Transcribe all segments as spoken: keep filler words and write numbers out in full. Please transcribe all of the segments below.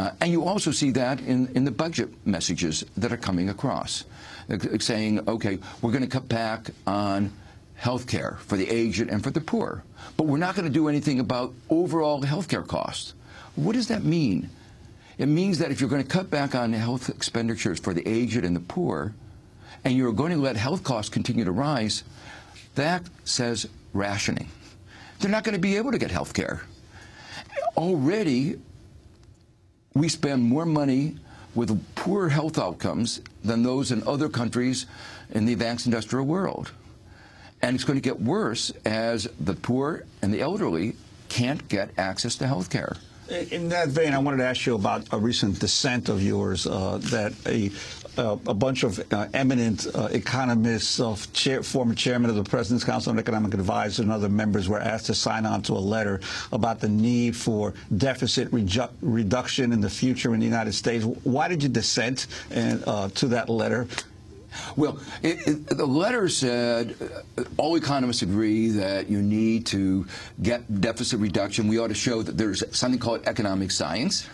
Uh, and you also see that in, in the budget messages that are coming across, like saying, okay, we're going to cut back on health care for the aged and for the poor, but we're not going to do anything about overall health care costs. What does that mean? It means that if you're going to cut back on health expenditures for the aged and the poor, and you're going to let health costs continue to rise, that says rationing. They're not going to be able to get health care. Already, we spend more money with poor health outcomes than those in other countries in the advanced industrial world. And it's going to get worse as the poor and the elderly can't get access to health care. In that vein, I wanted to ask you about a recent dissent of yours uh, that a, uh, a bunch of uh, eminent uh, economists, uh, chair, former chairman of the President's Council on Economic Advisors and other members were asked to sign on to a letter about the need for deficit reju reduction in the future in the United States. Why did you dissent and, uh, to that letter? Well, it, it, the letter said uh, all economists agree that you need to get deficit reduction. We ought to show that there's something called economic science.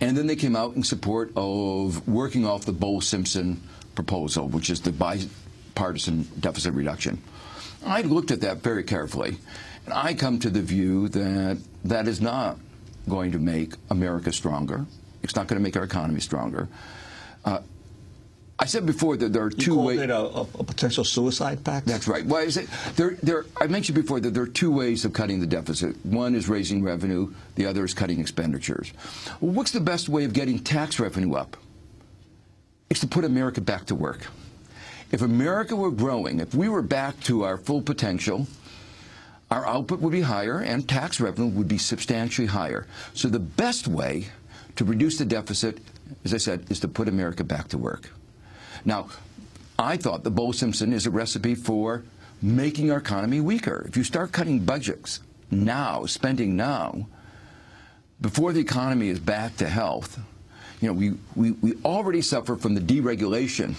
And then they came out in support of working off the Bowles-Simpson proposal, which is the bipartisan deficit reduction. I looked at that very carefully, and I come to the view that that is not going to make America stronger. It's not going to make our economy stronger. Uh, I said before that there are two ways. You called it a, a potential suicide pact? That's right. Well, I, said, there, there, I mentioned before that there are two ways of cutting the deficit. One is raising revenue. The other is cutting expenditures. Well, what's the best way of getting tax revenue up? It's to put America back to work. If America were growing, if we were back to our full potential, our output would be higher and tax revenue would be substantially higher. So the best way to reduce the deficit, as I said, is to put America back to work. Now, I thought the Bowles-Simpson is a recipe for making our economy weaker. If you start cutting budgets now, spending now, before the economy is back to health, you know, we, we, we already suffer from the deregulation.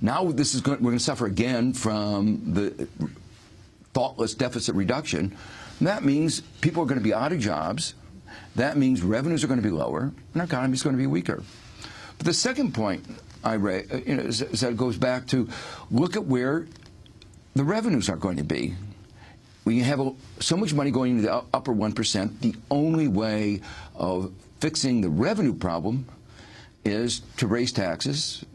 Now this is going, we're going to suffer again from the thoughtless deficit reduction. And that means people are going to be out of jobs. That means revenues are going to be lower, and our economy is going to be weaker. But the second point I re you know, so it goes back to look at where the revenues are going to be. When you have a, so much money going into the upper one percent, the only way of fixing the revenue problem is to raise taxes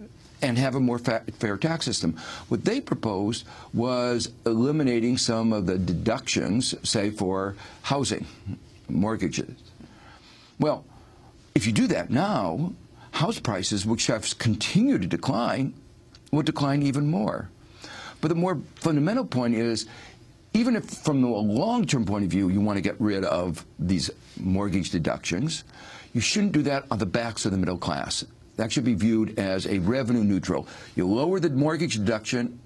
and have a more fa fair tax system. What they proposed was eliminating some of the deductions, say, for housing, mortgages. Well, if you do that now, house prices, which have continued to decline, will decline even more. But the more fundamental point is, even if from a long-term point of view you want to get rid of these mortgage deductions, you shouldn't do that on the backs of the middle class. That should be viewed as a revenue neutral. You lower the mortgage deduction,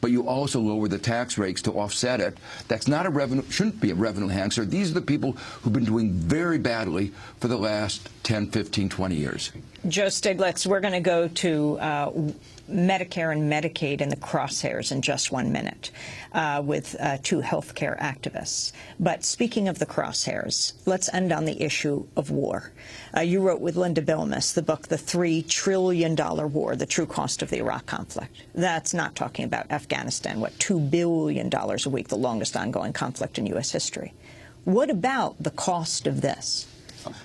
but you also lower the tax rates to offset it. That's not a revenue, shouldn't be a revenue enhancer. These are the people who've been doing very badly for the last ten, fifteen, twenty years. Joe Stiglitz, we're going to go to uh, Medicare and Medicaid in the crosshairs in just one minute uh, with uh, two health care activists. But speaking of the crosshairs, let's end on the issue of war. Uh, you wrote with Linda Bilmes the book, The Three Trillion Dollar War, The True Cost of the Iraq Conflict. That's not talking about Afghanistan. Afghanistan, what, two billion dollars a week, the longest ongoing conflict in U S history. What about the cost of this?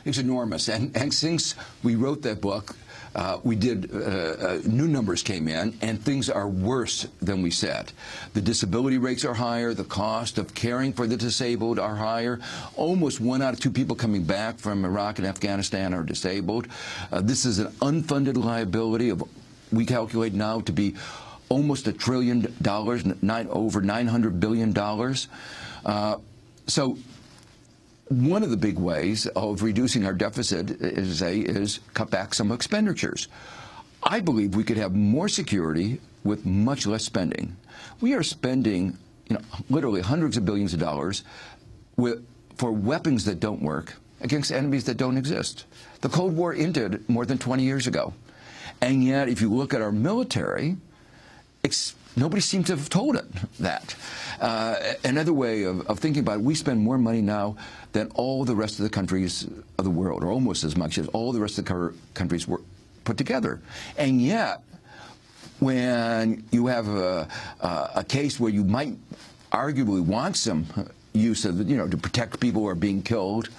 It's enormous. And, and since we wrote that book, uh, we did, uh, uh, new numbers came in, and things are worse than we said. The disability rates are higher. The cost of caring for the disabled are higher. Almost one out of two people coming back from Iraq and Afghanistan are disabled. Uh, this is an unfunded liability of, we calculate now to be almost a trillion dollars, nine, over nine hundred billion dollars. Uh, so one of the big ways of reducing our deficit is, a, is cut back some expenditures. I believe we could have more security with much less spending. We are spending, you know, literally hundreds of billions of dollars with, for weapons that don't work against enemies that don't exist. The Cold War ended more than twenty years ago. And yet, if you look at our military, It's Nobody seems to have told it that. Uh, another way of, of thinking about it, we spend more money now than all the rest of the countries of the world, or almost as much as all the rest of the countries were put together. And yet, when you have a, a, a case where you might arguably want some use of, you know, to protect people who are being killed,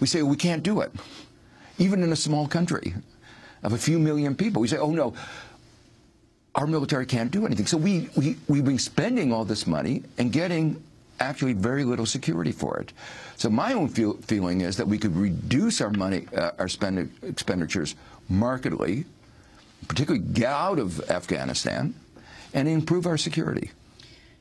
we say, well, we can't do it. Even in a small country of a few million people, we say, oh, no, our military can't do anything. So we, we, we've been spending all this money and getting actually very little security for it. So my own feel, feeling is that we could reduce our money, uh, our spend, expenditures markedly, particularly get out of Afghanistan, and improve our security.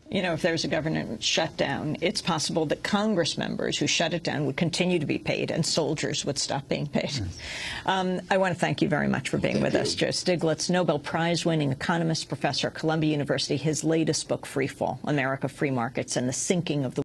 You know, if there's a government shutdown, it's possible that Congress members who shut it down would continue to be paid, and soldiers would stop being paid. Yes. Um, I want to thank you very much for being with us, Joe Stiglitz, Nobel Prize-winning economist, professor at Columbia University. His latest book, Freefall, America, Free Markets, and the Sinking of the